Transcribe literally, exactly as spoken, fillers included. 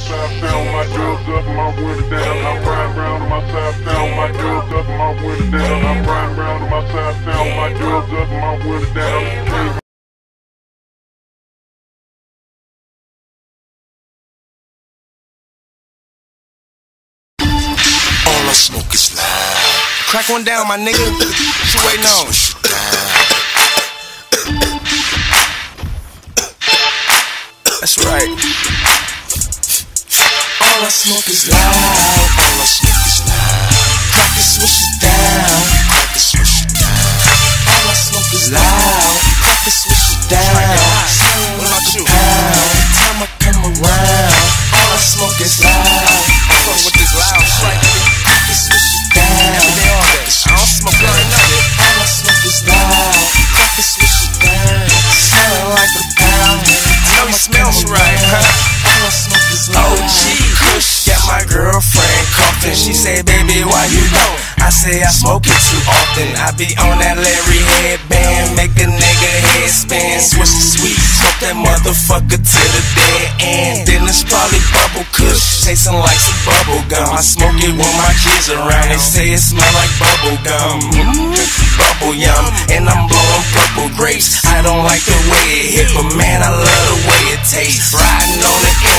side down, my drugs up, my window down. I'm riding round on my side down, my drugs up, my window down. I'm riding round on my side down, my drugs up, my window down. All I smoke is loud. Crack one down, my nigga. She waiting on. That's right. All I smoke is loud. All I smoke is loud. Crack and swish it down. Crack and swish it down. All I smoke is loud. Crack and swish it down. What about you? Time I come around. All I smoke is loud. Fuck with this loud shit. Crack and swish it down. Every day, all day. I don't smoke right now. All I smoke is loud. Crack and swish it down. Sound like a pound. I know you smell me right, huh? O G, got my girlfriend coughing. She said, baby, why you know? I say I smoke it too often. I be on that Larry headband, make a nigga head spin. Switch the sweet, smoke that motherfucker to the dead end. Then it's probably bubble kush, tasting like some bubble gum. I smoke it when my kids around. They say it smell like bubble gum, bubble yum, and I'm blowing purple grapes. I don't like the way it hit, but man, I love the way it tastes. Riding on it.